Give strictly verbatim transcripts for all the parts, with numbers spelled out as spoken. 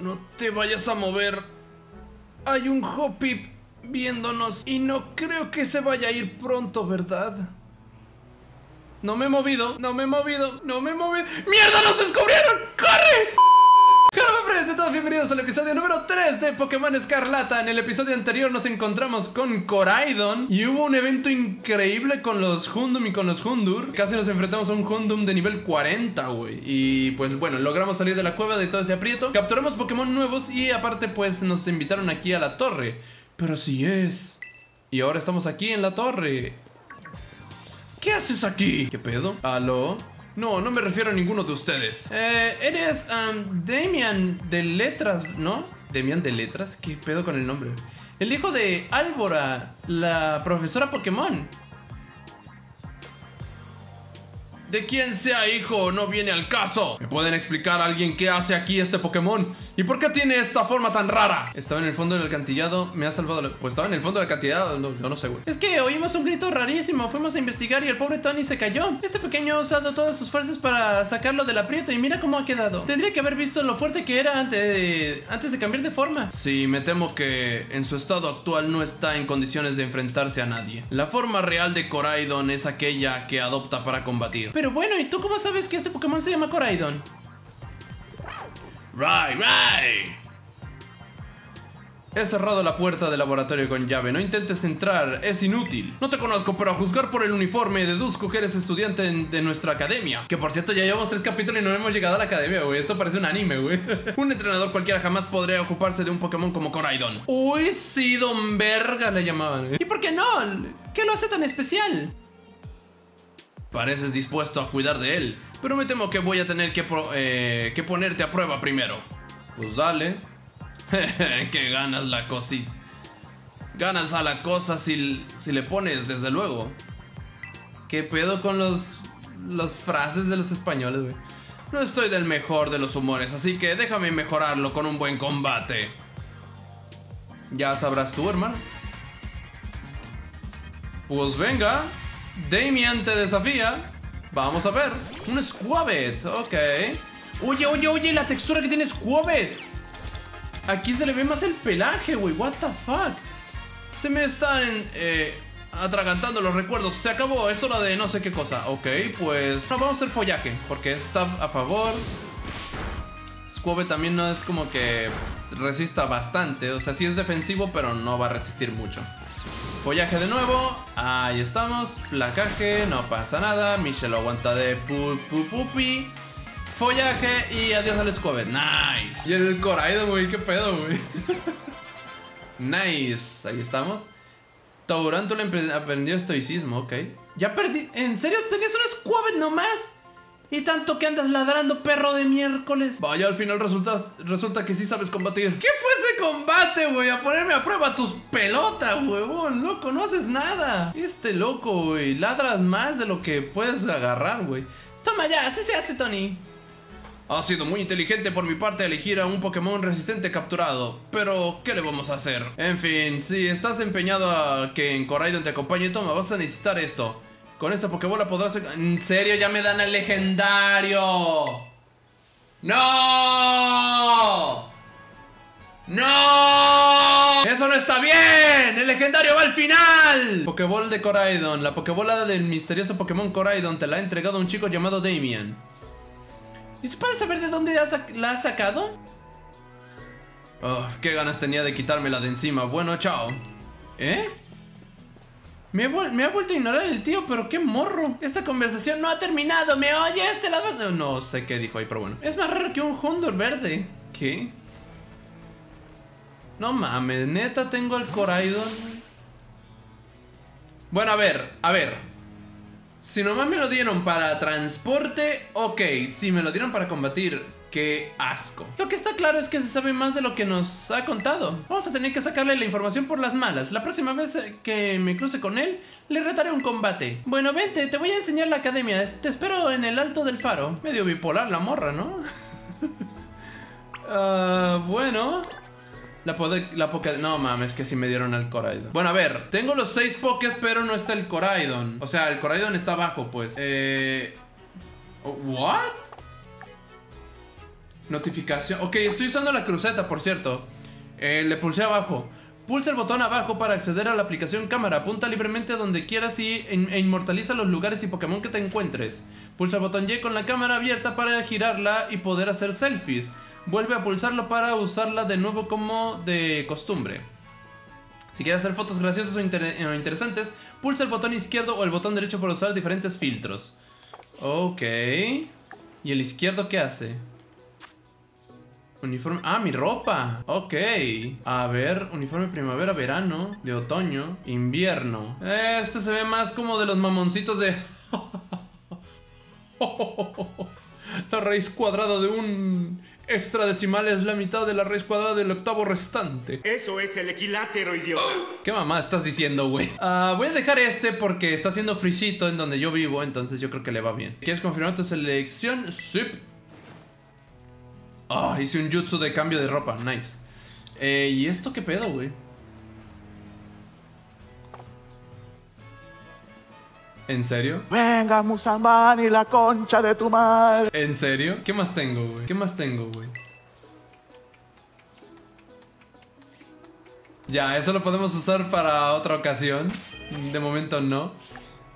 No te vayas a mover. Hay un Hoppip viéndonos y no creo que se vaya a ir pronto, ¿verdad? No me he movido, no me he movido, no me he movido. ¡Mierda, nos descubrieron! ¡Corre! Bienvenidos al episodio número tres de Pokémon Escarlata. En el episodio anterior nos encontramos con Coraidon y hubo un evento increíble con los Houndoom y con los Houndour. Casi nos enfrentamos a un Houndoom de nivel cuarenta, güey. Y pues bueno, logramos salir de la cueva de todo ese aprieto. Capturamos Pokémon nuevos y aparte pues nos invitaron aquí a la torre. Pero así es. Y ahora estamos aquí en la torre. ¿Qué haces aquí? ¿Qué pedo? ¿Aló? No, no me refiero a ninguno de ustedes. Eh, eres um, Damian de Letras, ¿no? ¿Damian de Letras? ¿Qué pedo con el nombre? El hijo de Álvora, la profesora Pokémon. De quien sea hijo, no viene al caso. ¿Me pueden explicar a alguien qué hace aquí este Pokémon? ¿Y por qué tiene esta forma tan rara? Estaba en el fondo del alcantilado, me ha salvado la... Pues estaba en el fondo del alcantilado, no, no, no sé, güey. Es que oímos un grito rarísimo, fuimos a investigar y el pobre Tony se cayó. Este pequeño ha usado todas sus fuerzas para sacarlo del aprieto y mira cómo ha quedado. Tendría que haber visto lo fuerte que era antes de, antes de cambiar de forma. Sí, me temo que en su estado actual no está en condiciones de enfrentarse a nadie. La forma real de Coraidon es aquella que adopta para combatir. Pero bueno, ¿y tú cómo sabes que este Pokémon se llama Coraidon? ¡Ray, ray! He cerrado la puerta del laboratorio con llave. No intentes entrar, es inútil. No te conozco, pero a juzgar por el uniforme deduzco que eres estudiante en, de nuestra academia. Que por cierto, ya llevamos tres capítulos y no hemos llegado a la academia, güey. Esto parece un anime, güey. Un entrenador cualquiera jamás podría ocuparse de un Pokémon como Coraidon. Uy, sí, don verga le llamaban. ¿Y por qué no? ¿Qué lo hace tan especial? Pareces dispuesto a cuidar de él, pero me temo que voy a tener que, pro, eh, que ponerte a prueba primero. Pues dale. Que ganas la cosita. Ganas a la cosa si, si le pones, desde luego. ¿Qué pedo con los, las frases de los españoles, güey? No estoy del mejor de los humores, así que déjame mejorarlo con un buen combate. Ya sabrás tú, hermano. Pues venga. Damian te desafía. Vamos a ver. Un Squavet, ok. Oye, oye, oye, la textura que tiene Squavet. Aquí se le ve más el pelaje, güey. What the fuck. Se me están eh, atragantando los recuerdos. Se acabó, es hora de no sé qué cosa. Ok, pues no, vamos a hacer follaje, porque está a favor. Squavet también no es como que resista bastante. O sea, sí es defensivo, pero no va a resistir mucho. Follaje de nuevo, ahí estamos. Placaje, no pasa nada. Michelle lo aguanta de pu, pu, pupi. Follaje y adiós al Squavet. Nice. Y el Coraidon, güey, qué pedo, güey. Nice, ahí estamos. Taburanto le aprendió estoicismo, ok. Ya perdí, ¿en serio tenías un Squavet nomás? Y tanto que andas ladrando, perro de miércoles. Vaya, al final resulta, resulta que sí sabes combatir. ¿Qué fue ese combate, güey? A ponerme a prueba tus pelotas, huevón. No conoces nada. Este loco, güey. Ladras más de lo que puedes agarrar, güey. Toma ya, así se hace, Tony. Ha sido muy inteligente por mi parte elegir a un Pokémon resistente capturado. Pero, ¿qué le vamos a hacer? En fin, si estás empeñado a que en Coraidon te acompañe, toma, vas a necesitar esto. Con esta Pokébola podrás... En serio, ya me dan el legendario. ¡No! ¡No! ¡Eso no está bien! ¡El legendario va al final! Pokéball de Coraidon. La Pokébola del misterioso Pokémon Coraidon te la ha entregado un chico llamado Damian. ¿Y se puede saber de dónde la ha sacado? Oh, qué ganas tenía de quitármela de encima. Bueno, chao. ¿Eh? Me, me ha vuelto a ignorar el tío, pero qué morro. Esta conversación no ha terminado, ¿me oyes? Te la vas a... No sé qué dijo ahí, pero bueno. Es más raro que un Houndour verde. ¿Qué? No mames, neta tengo al Coraidon. Bueno, a ver, a ver. Si nomás me lo dieron para transporte, ok. Si me lo dieron para combatir, qué asco. Lo que está claro es que se sabe más de lo que nos ha contado. Vamos a tener que sacarle la información por las malas. La próxima vez que me cruce con él, le retaré un combate. Bueno, vente, te voy a enseñar la academia. Te espero en el alto del faro. Medio bipolar la morra, ¿no? uh, bueno... La, poder, la poke... No mames, que sí me dieron al Coraidon. Bueno, a ver, tengo los seis pokés, pero no está el Coraidon. O sea, el Coraidon está abajo, pues. Eh... ¿What? Notificación. Ok, estoy usando la cruceta, por cierto. Eh, le pulsé abajo. Pulsa el botón abajo para acceder a la aplicación cámara. Apunta libremente donde quieras y, e inmortaliza los lugares y Pokémon que te encuentres. Pulsa el botón Y con la cámara abierta para girarla y poder hacer selfies. Vuelve a pulsarlo para usarla de nuevo como de costumbre. Si quieres hacer fotos graciosas o, inter o interesantes, pulsa el botón izquierdo o el botón derecho para usar diferentes filtros. Ok. ¿Y el izquierdo qué hace? Uniforme... ¡Ah, mi ropa! Ok. A ver, uniforme primavera, verano, de otoño, invierno. Este se ve más como de los mamoncitos de... La raíz cuadrada de un extra decimal es la mitad de la raíz cuadrada del octavo restante. Eso es el equilátero, idiota. ¿Qué mamá estás diciendo, güey? Uh, voy a dejar este porque está haciendo frisito en donde yo vivo, entonces yo creo que le va bien. ¿Quieres confirmar tu selección? Sí. Ah, oh, hice un jutsu de cambio de ropa, nice. eh, ¿Y esto qué pedo, güey? ¿En serio? Venga, Musamán y la concha de tu madre. ¿En serio? ¿Qué más tengo, güey? ¿Qué más tengo, güey? Ya, eso lo podemos usar para otra ocasión. De momento no.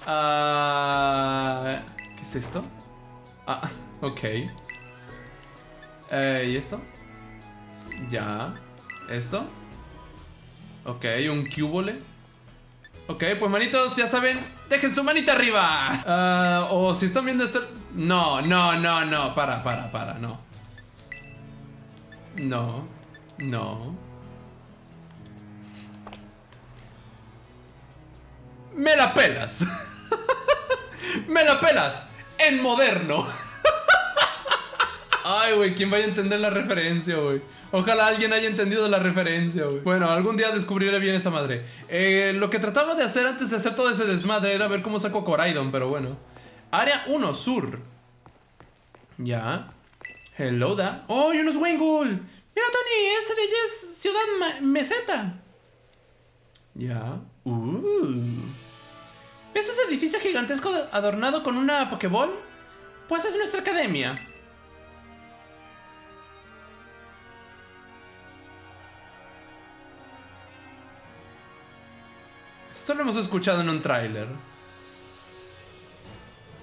uh, ¿Qué es esto? Ah, ok. eh, ¿Y esto? Ya. ¿Esto? Ok, un cubole. Ok, pues manitos, ya saben, dejen su manita arriba. uh, O oh, si están viendo esto... No, no, no, no, para, para, para, no. No, no. Me la pelas. Me la pelas, en moderno. Ay, güey, ¿quién vaya a entender la referencia, güey? Ojalá alguien haya entendido la referencia, güey. Bueno, algún día descubriré bien esa madre. Eh, lo que trataba de hacer antes de hacer todo ese desmadre era ver cómo saco a Coraidon, pero bueno. Área uno, sur. Ya. Hello, da. ¡Oh, y unos Wingull! Mira, Tony, ese de allá es Ciudad Meseta. Ya. Uh. ¿Ves ese edificio gigantesco adornado con una Pokéball? Pues es nuestra academia. Esto lo hemos escuchado en un tráiler.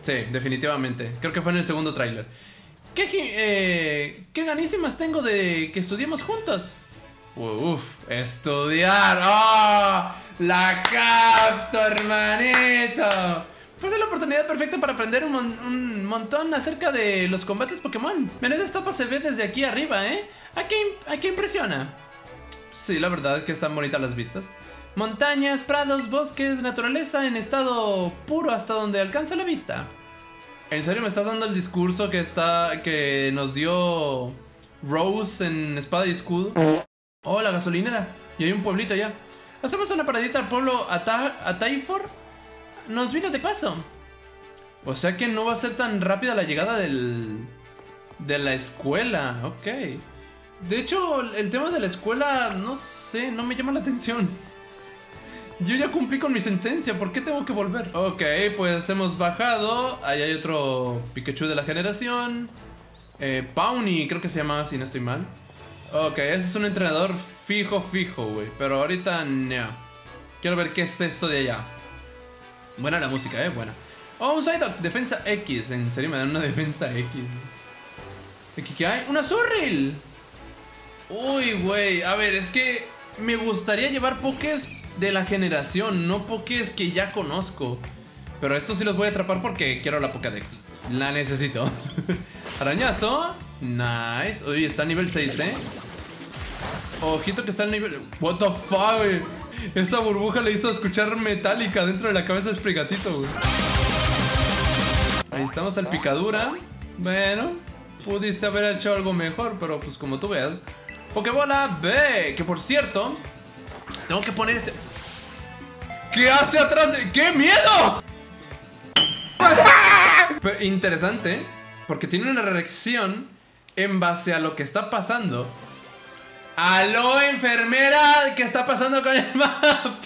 Sí, definitivamente. Creo que fue en el segundo tráiler. ¿Qué, eh, ¿Qué ganísimas tengo de que estudiemos juntos? Uf, estudiar. ¡Oh! ¡La capto, hermanito! Fue la oportunidad perfecta para aprender un, mon un montón acerca de los combates Pokémon. Menuda estafa se ve desde aquí arriba, ¿eh? ¿A qué, a qué impresiona? Sí, la verdad es que están bonitas las vistas. Montañas, prados, bosques, naturaleza en estado puro hasta donde alcanza la vista. ¿En serio me estás dando el discurso que está que nos dio Rose en Espada y Escudo? Oh, la gasolinera. Y hay un pueblito allá. ¿Hacemos una paradita al pueblo Ataifor? Nos vino de paso. O sea que no va a ser tan rápida la llegada del... de la escuela. Ok. De hecho, el tema de la escuela, no sé, no me llama la atención. Yo ya cumplí con mi sentencia, ¿por qué tengo que volver? Ok, pues hemos bajado. Ahí hay otro Pikachu de la generación. eh, Pawmi, creo que se llama, si no estoy mal. Ok, ese es un entrenador fijo, fijo, güey. Pero ahorita, no. Quiero ver qué es esto de allá. Buena la música, eh, buena. Oh, un Psyduck, defensa X. En serio, me dan una defensa X. ¿Aquí qué hay? ¡Un Azurill! Uy, güey, a ver, es que me gustaría llevar pokés de la generación, no pokés que ya conozco. Pero estos sí los voy a atrapar porque quiero la Pokédex. La necesito. Arañazo. Nice. Uy, está a nivel seis, ¿eh? Ojito que está al nivel... What the fuck, güey. Esa burbuja le hizo escuchar metálica dentro de la cabeza de Sprigatito, güey. Ahí estamos al picadura. Bueno, pudiste haber hecho algo mejor, pero pues como tú veas. Pokébola B, que por cierto... Tengo que poner este... ¿Qué hace atrás de...? ¡Qué miedo! Pero interesante, porque tiene una reacción en base a lo que está pasando. ¡Aló, enfermera! ¿Qué está pasando con el mapa?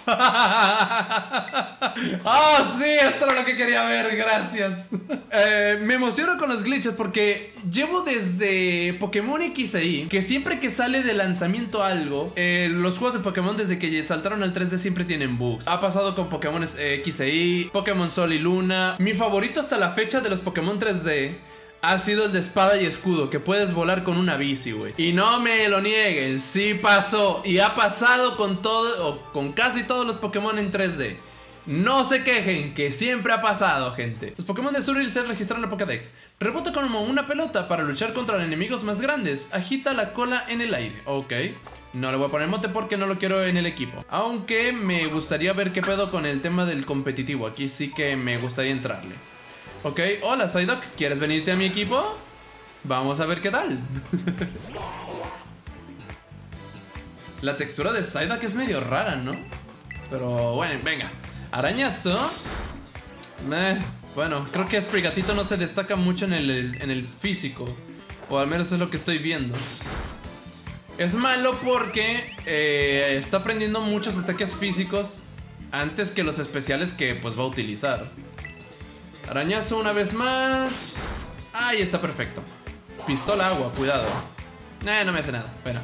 ¡Oh, sí! Esto era lo que quería ver, gracias. eh, me emociono con los glitches porque llevo desde Pokémon X e Y, que siempre que sale de lanzamiento algo, eh, los juegos de Pokémon desde que saltaron al tres D siempre tienen bugs. Ha pasado con Pokémon X e Y, Pokémon Sol y Luna. Mi favorito hasta la fecha de los Pokémon tres D ha sido el de Espada y Escudo, que puedes volar con una bici, güey. Y no me lo nieguen, sí pasó. Y ha pasado con todo, o con casi todos los Pokémon en tres D. No se quejen, que siempre ha pasado, gente. Los Pokémon de Azurill se registraron en la Pokédex. Rebota como una pelota para luchar contra enemigos más grandes. Agita la cola en el aire. Ok. No le voy a poner mote porque no lo quiero en el equipo. Aunque me gustaría ver qué pedo con el tema del competitivo. Aquí sí que me gustaría entrarle. Ok, hola Psyduck, ¿quieres venirte a mi equipo? Vamos a ver qué tal. La textura de Psyduck es medio rara, ¿no? Pero bueno, venga. Arañazo. Eh, bueno, creo que Sprigatito no se destaca mucho en el, en el físico. O al menos es lo que estoy viendo. Es malo porque eh, está aprendiendo muchos ataques físicos antes que los especiales que pues va a utilizar. Arañazo una vez más. Ahí está, perfecto. Pistola agua, cuidado. Eh, no me hace nada, bueno.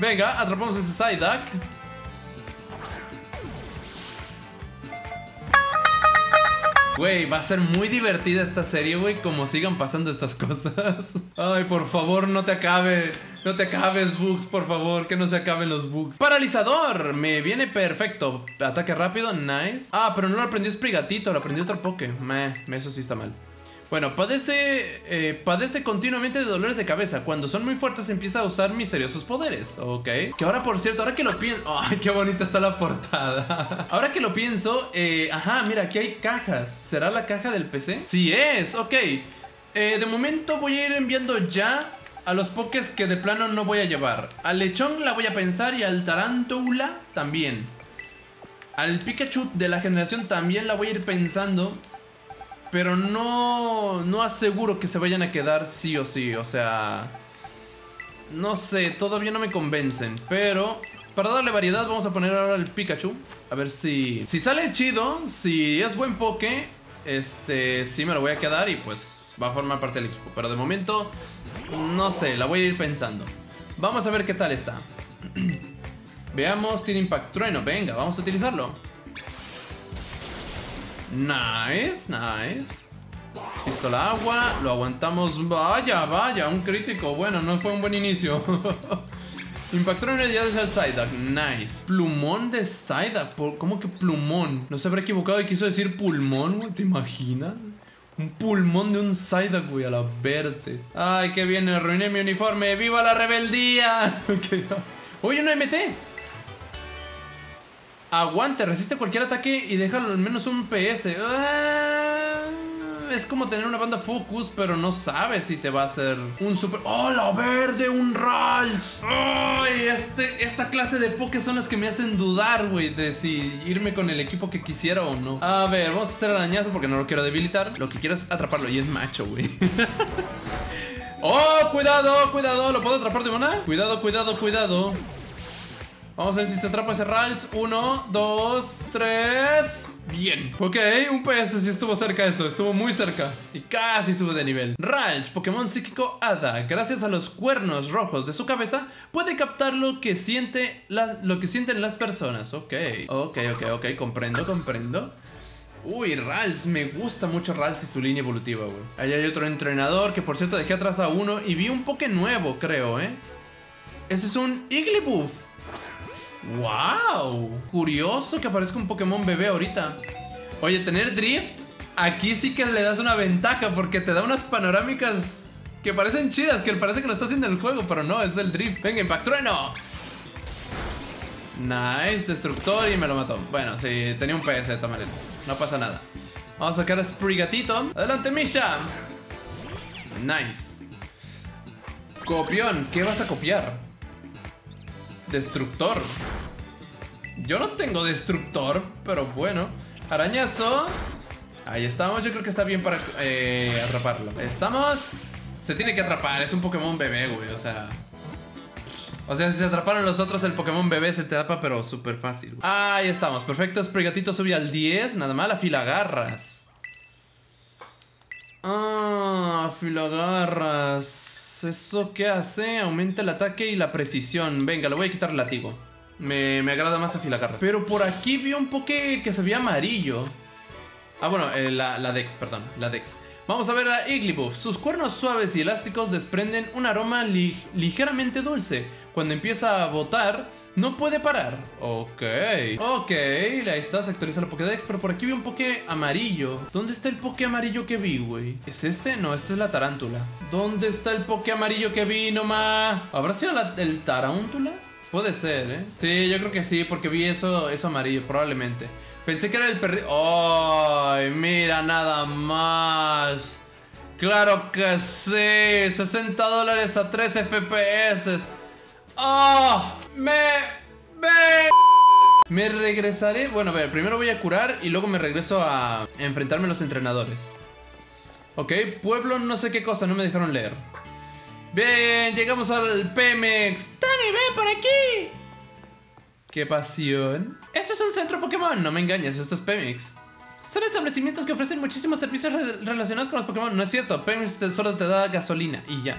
Venga, atrapamos ese Psyduck. Güey, va a ser muy divertida esta serie, güey, como sigan pasando estas cosas. Ay, por favor, no te acabe. No te acabes, bugs, por favor. Que no se acaben los bugs. Paralizador, me viene perfecto. Ataque rápido, nice. Ah, pero no lo aprendió Sprigatito, lo aprendió otro Poké. Meh, eso sí está mal. Bueno, padece, eh, padece continuamente de dolores de cabeza. Cuando son muy fuertes empieza a usar misteriosos poderes. Ok. Que ahora, por cierto, ahora que lo pienso... ¡Ay, qué bonita está la portada! Ahora que lo pienso... Eh, ajá, mira, aquí hay cajas. ¿Será la caja del P C? Sí es, ok. Eh, de momento voy a ir enviando ya a los pokés que de plano no voy a llevar. Al lechón la voy a pensar y al tarántula también. Al Pikachu de la generación también la voy a ir pensando... Pero no, no aseguro que se vayan a quedar sí o sí, o sea... No sé, todavía no me convencen, pero... Para darle variedad vamos a poner ahora el Pikachu. A ver si... Si sale chido, si es buen poke, este... sí me lo voy a quedar y pues va a formar parte del equipo. Pero de momento, no sé, la voy a ir pensando. Vamos a ver qué tal está. Veamos, tiene Impact Trueno, venga, vamos a utilizarlo. Nice, nice. Pistola agua, lo aguantamos. Vaya, vaya, un crítico. Bueno, no fue un buen inicio. Impactó en el día de Psyduck. Nice. Plumón de Psyduck. ¿Cómo que plumón? No se habrá equivocado y quiso decir pulmón, güey. ¿Te imaginas? Un pulmón de un Psyduck, güey, a la verte. Ay, qué bien, arruiné mi uniforme. ¡Viva la rebeldía! Oye, un M T. Aguante, resiste cualquier ataque y déjalo al menos un P S. Ah, es como tener una banda focus, pero no sabes si te va a hacer un super... ¡Oh, la verde! ¡Un Ralts! ¡Ay! Este, esta clase de pokés son las que me hacen dudar, güey, de si irme con el equipo que quisiera o no. A ver, vamos a hacer arañazo porque no lo quiero debilitar. Lo que quiero es atraparlo y es macho, güey. ¡Oh, cuidado, cuidado! ¿Lo puedo atrapar de una? Cuidado, cuidado, cuidado. Vamos a ver si se atrapa ese Ralts. Uno, dos, tres. Bien. Ok, un P S sí estuvo cerca eso. Estuvo muy cerca. Y casi sube de nivel. Ralts, Pokémon psíquico hada. Gracias a los cuernos rojos de su cabeza, puede captar lo que, siente la, lo que sienten las personas. Ok. Ok, ok, ok. Comprendo, comprendo. Uy, Ralts. Me gusta mucho Ralts y su línea evolutiva, güey. Ahí hay otro entrenador que, por cierto, dejé atrás a uno. Y vi un Poké nuevo, creo, ¿eh? Ese es un Igglybuff. ¡Wow! Curioso que aparezca un Pokémon bebé ahorita. Oye, tener Drift, aquí sí que le das una ventaja porque te da unas panorámicas que parecen chidas, que parece que lo está haciendo el juego, pero no, es el Drift. ¡Venga, Impact Trueno! Nice, Destructor y me lo mató. Bueno, sí, tenía un P S de todas maneras. No pasa nada. Vamos a sacar a Sprigatito. ¡Adelante, Misha! Nice. Copión, ¿qué vas a copiar? Destructor. Yo no tengo destructor, pero bueno. Arañazo. Ahí estamos, yo creo que está bien para eh, atraparlo. Estamos. Se tiene que atrapar, es un Pokémon bebé, güey, o sea. O sea, si se atraparon los otros, el Pokémon bebé se atrapa, pero súper fácil. Ahí estamos, perfecto. Sprigatito sube al diez. Nada mal, a Filagarras. Ah, Filagarras. ¿Eso qué hace? Aumenta el ataque y la precisión. Venga, le voy a quitar el látigo. Me, me agrada más a Filagarras. Pero por aquí vi un Poké que se veía amarillo. Ah, bueno, eh, la, la Dex, perdón, la Dex. Vamos a ver a Igglybuff. Sus cuernos suaves y elásticos desprenden un aroma lig ligeramente dulce. Cuando empieza a botar, no puede parar. Ok. Ok, ahí está, se actualiza la Pokédex. Pero por aquí vi un Poké amarillo. ¿Dónde está el Poké amarillo que vi, güey? ¿Es este? No, este es la Tarántula. ¿Dónde está el Poké amarillo que vi, nomás? ¿Habrá sido la, el Tarántula? Puede ser, ¿eh? Sí, yo creo que sí, porque vi eso, eso amarillo, probablemente. Pensé que era el perrito. ¡Ay, mira nada más! ¡Claro que sí! sesenta dólares a trece F P S. ¡Oh! ¡Me... me... me regresaré! Bueno, a ver, primero voy a curar y luego me regreso a enfrentarme a los entrenadores. Ok, pueblo no sé qué cosa, no me dejaron leer. Bien, llegamos al Pemex. ¡Tony, ve por aquí! ¡Qué pasión! ¡Esto es un centro Pokémon! No me engañes, esto es Pemex. Son establecimientos que ofrecen muchísimos servicios re relacionados con los Pokémon. No es cierto, Pemex solo te da gasolina y ya.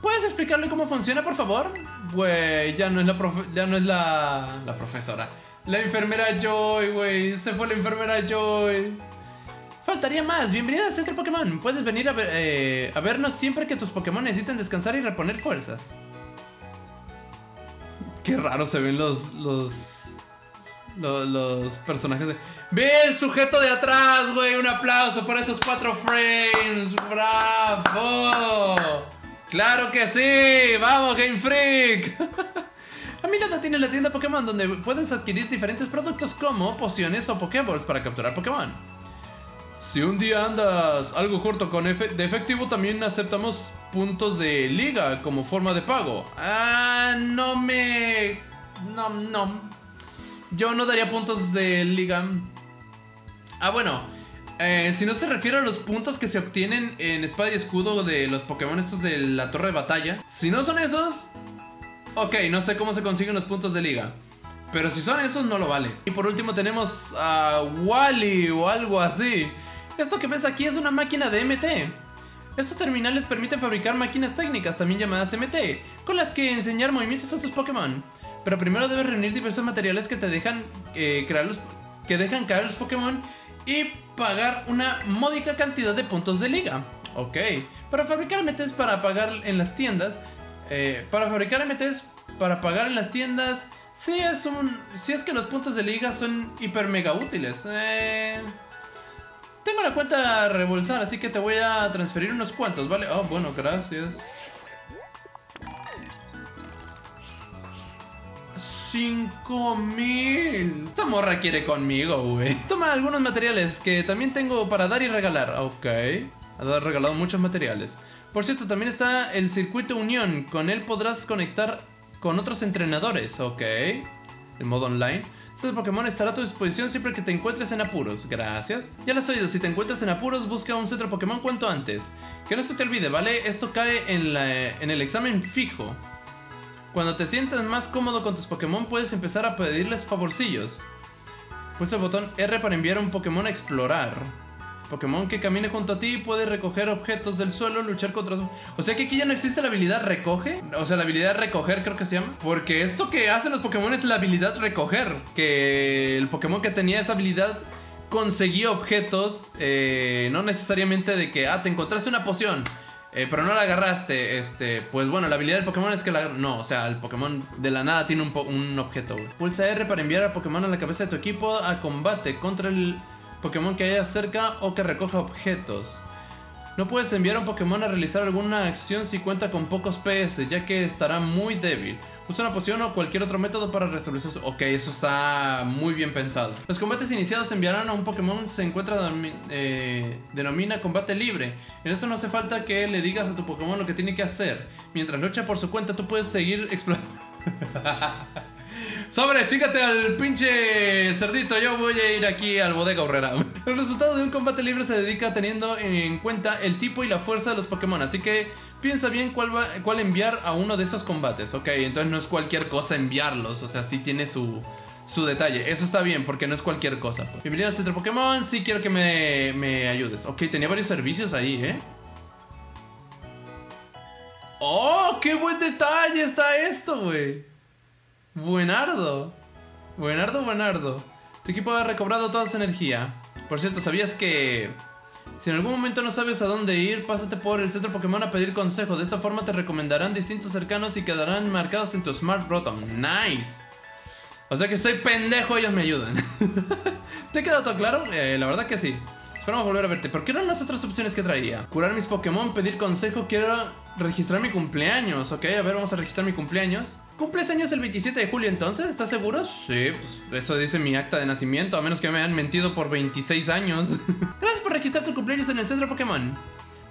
¿Puedes explicarle cómo funciona, por favor? Güey, ya no es la profe ya no es la... la profesora. La enfermera Joy, güey. Se fue la enfermera Joy. Faltaría más. Bienvenida al centro Pokémon. Puedes venir a, ver, eh, a vernos siempre que tus Pokémon necesiten descansar y reponer fuerzas. Qué raro se ven los, los, los, los personajes de... ¡Ve el sujeto de atrás, güey! ¡Un aplauso por esos cuatro frames! ¡Bravo! ¡Claro que sí! ¡Vamos, GameFreak! A mi lado tiene la tienda Pokémon, donde puedes adquirir diferentes productos como pociones o Pokéballs para capturar Pokémon. Si un día andas algo corto con efe de efectivo, también aceptamos puntos de liga como forma de pago. Ah, no me... No, no. Yo no daría puntos de liga. Ah, bueno. Eh, si no se refiere a los puntos que se obtienen en espada y escudo de los Pokémon estos de la torre de batalla. Si no son esos... Ok, no sé cómo se consiguen los puntos de liga. Pero si son esos, no lo vale. Y por último tenemos a Wally o algo así. Esto que ves aquí es una máquina de M T. Estos terminales permiten fabricar máquinas técnicas, también llamadas M T, con las que enseñar movimientos a tus Pokémon. Pero primero debes reunir diversos materiales que te dejan, eh, crear los, que dejan caer los Pokémon y pagar una módica cantidad de puntos de liga. Ok. Para fabricar M Ts para pagar en las tiendas... Eh, para fabricar M Ts para pagar en las tiendas... Si sí es, sí es que los puntos de liga son hiper mega útiles. Eh, tengo la cuenta a rebolsar, así que te voy a transferir unos cuantos, ¿vale? Oh, bueno, gracias. cinco mil. Esta morra quiere conmigo, güey. Toma algunos materiales que también tengo para dar y regalar. Ok. Ha regalado muchos materiales. Por cierto, también está el Circuito Unión. Con él podrás conectar... con otros entrenadores, ok. El modo online. Este Pokémon estará a tu disposición siempre que te encuentres en apuros. Gracias. Ya lo has oído, si te encuentras en apuros, busca un centro Pokémon cuanto antes. Que no se te olvide, ¿vale? Esto cae en, la, en el examen fijo. Cuando te sientas más cómodo con tus Pokémon, puedes empezar a pedirles favorcillos. Pulsa el botón R para enviar a un Pokémon a explorar. Pokémon que camine junto a ti puede recoger objetos del suelo, luchar contra... O sea que aquí ya no existe la habilidad recoge. O sea, la habilidad recoger creo que se llama. Porque esto que hacen los Pokémon es la habilidad recoger. Que el Pokémon que tenía esa habilidad conseguía objetos. Eh, no necesariamente de que, ah, te encontraste una poción, eh, pero no la agarraste. Este, pues bueno, la habilidad del Pokémon es que la... No, o sea, el Pokémon de la nada tiene un, po un objeto, güey. Pulsa R para enviar a Pokémon a la cabeza de tu equipo a combate contra el... Pokémon que haya cerca o que recoja objetos. No puedes enviar a un Pokémon a realizar alguna acción si cuenta con pocos P S, ya que estará muy débil. Usa una poción o cualquier otro método para restablecer su... Ok, eso está muy bien pensado. Los combates iniciados enviarán a un Pokémon que se encuentra... Eh, denomina combate libre. En esto no hace falta que le digas a tu Pokémon lo que tiene que hacer. Mientras lucha por su cuenta, tú puedes seguir explorando... Sobre, chícate al pinche cerdito. Yo voy a ir aquí al Bodega Horrera. El resultado de un combate libre se dedica teniendo en cuenta el tipo y la fuerza de los Pokémon. Así que piensa bien cuál, va, cuál enviar a uno de esos combates. Ok, entonces no es cualquier cosa enviarlos. O sea, sí tiene su... su detalle, eso está bien, porque no es cualquier cosa. Bienvenido al centro Pokémon, sí quiero que me, me ayudes. Ok, tenía varios servicios ahí, ¿eh? ¡Oh, qué buen detalle está esto, güey! Buenardo. Buenardo, buenardo. Tu equipo ha recobrado toda su energía. Por cierto, ¿sabías que...? Si en algún momento no sabes a dónde ir, pásate por el centro Pokémon a pedir consejo. De esta forma te recomendarán distintos cercanos y quedarán marcados en tu Smart Rotom. ¡Nice! O sea que soy pendejo, ellos me ayudan. ¿Te ha quedado todo claro? Eh, la verdad que sí. Esperamos volver a verte. ¿Pero qué eran las otras opciones que traía? Curar mis Pokémon, pedir consejo, quiero registrar mi cumpleaños. Ok, a ver, vamos a registrar mi cumpleaños. ¿Cumples años el veintisiete de julio entonces? ¿Estás seguro? Sí, pues eso dice mi acta de nacimiento, a menos que me hayan mentido por veintiséis años. Gracias por registrar tu cumpleaños en el centro Pokémon.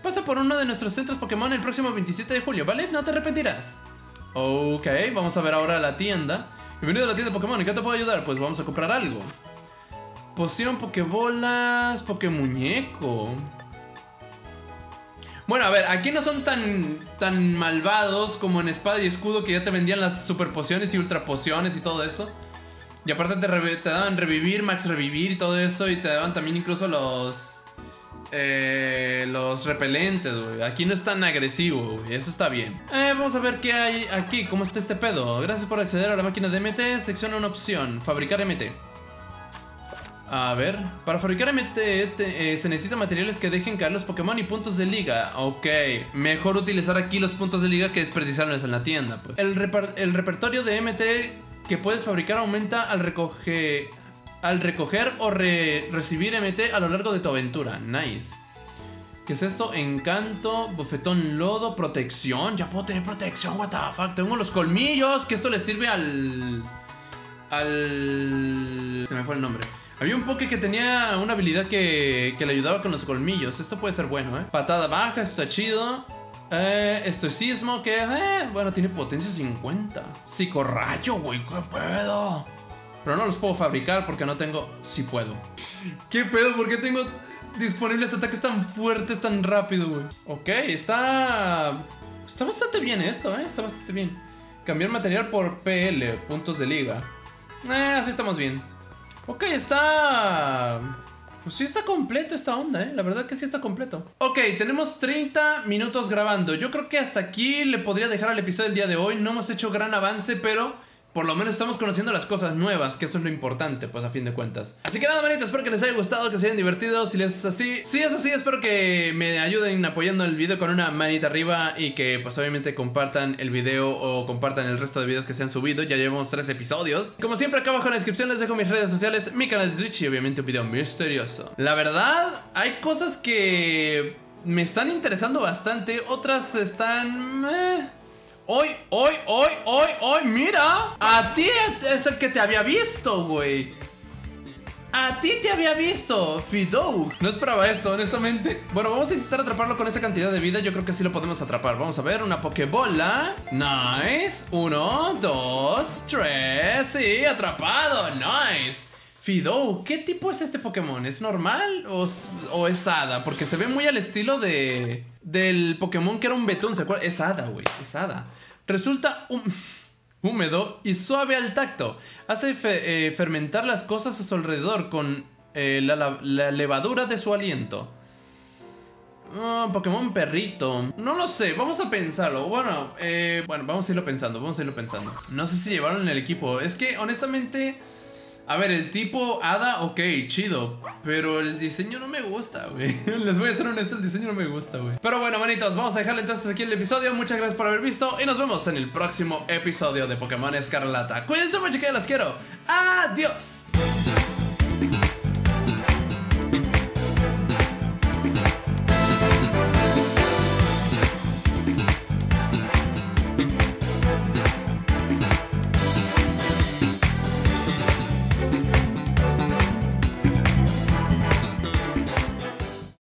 Pasa por uno de nuestros centros Pokémon el próximo veintisiete de julio, ¿vale? No te arrepentirás. Ok, vamos a ver ahora la tienda. Bienvenido a la tienda de Pokémon, ¿en qué te puedo ayudar? Pues vamos a comprar algo. Poción, Pokébolas, Pokémuñeco. Bueno, a ver, aquí no son tan, tan malvados como en Espada y Escudo, que ya te vendían las super pociones y ultra pociones y todo eso. Y aparte te, re te daban revivir, max revivir y todo eso. Y te daban también incluso los eh, los repelentes, güey. Aquí no es tan agresivo, güey. Eso está bien. Eh, vamos a ver qué hay aquí, cómo está este pedo. Gracias por acceder a la máquina de M T. Selecciona una opción, fabricar M T. A ver, para fabricar M T te, eh, se necesitan materiales que dejen caer los Pokémon y puntos de liga. Ok, mejor utilizar aquí los puntos de liga que desperdiciarlos en la tienda, pues. El, reper el repertorio de M T que puedes fabricar aumenta al recoger... Al recoger o re recibir M T a lo largo de tu aventura. Nice. ¿Qué es esto? Encanto, bofetón, lodo, protección. Ya puedo tener protección, what the fuck. Tengo los colmillos, que esto le sirve al... Al... Se me fue el nombre. Había un Poké que tenía una habilidad que, que le ayudaba con los colmillos. Esto puede ser bueno, ¿eh? Patada baja, esto está chido. Eh, estoicismo, que... Eh, bueno, tiene potencia cincuenta. Psicorrayo, güey, qué pedo. Pero no los puedo fabricar porque no tengo... Sí puedo. ¿Qué pedo? ¿Por qué tengo disponibles ataques tan fuertes tan rápido, güey? Ok, está... Está bastante bien esto, ¿eh? Está bastante bien. Cambiar material por P L, puntos de liga. Eh, así estamos bien. Ok, está... Pues sí está completo esta onda, ¿eh? La verdad que sí está completo. Ok, tenemos treinta minutos grabando. Yo creo que hasta aquí le podría dejar al episodio del día de hoy. No hemos hecho gran avance, pero... Por lo menos estamos conociendo las cosas nuevas, que eso es lo importante, pues a fin de cuentas. Así que nada, manito, espero que les haya gustado, que se hayan divertido. Si les es así, si es así, espero que me ayuden apoyando el video con una manita arriba. Y que pues obviamente compartan el video o compartan el resto de videos que se han subido. Ya llevamos tres episodios. Como siempre, acá abajo en la descripción les dejo mis redes sociales, mi canal de Twitch y obviamente un video misterioso. La verdad, hay cosas que me están interesando bastante. Otras están... Eh... Hoy, hoy, hoy, hoy, hoy, mira. A ti es el que te había visto, güey. A ti te había visto, Fido. No esperaba esto, honestamente. Bueno, vamos a intentar atraparlo con esa cantidad de vida. Yo creo que sí lo podemos atrapar. Vamos a ver, una Pokébola. Nice. Uno, dos, tres. Sí, atrapado. Nice. Fido, ¿qué tipo es este Pokémon? ¿Es normal o, o es hada? Porque se ve muy al estilo de... Del Pokémon que era un betún, ¿se acuerdan? Es hada, güey, es hada. Resulta hum húmedo y suave al tacto. Hace fe eh, fermentar las cosas a su alrededor con eh, la, la, la levadura de su aliento. Oh, Pokémon perrito. No lo sé, vamos a pensarlo. Bueno, eh, bueno, vamos a irlo pensando, vamos a irlo pensando. No sé si llevaron el equipo. Es que, honestamente... A ver, el tipo hada, ok, chido. Pero el diseño no me gusta, güey. Les voy a ser honesto, el diseño no me gusta, güey. Pero bueno, manitos, vamos a dejarle entonces aquí el episodio. Muchas gracias por haber visto y nos vemos en el próximo episodio de Pokémon Escarlata. Cuídense mucho, que las quiero. Adiós.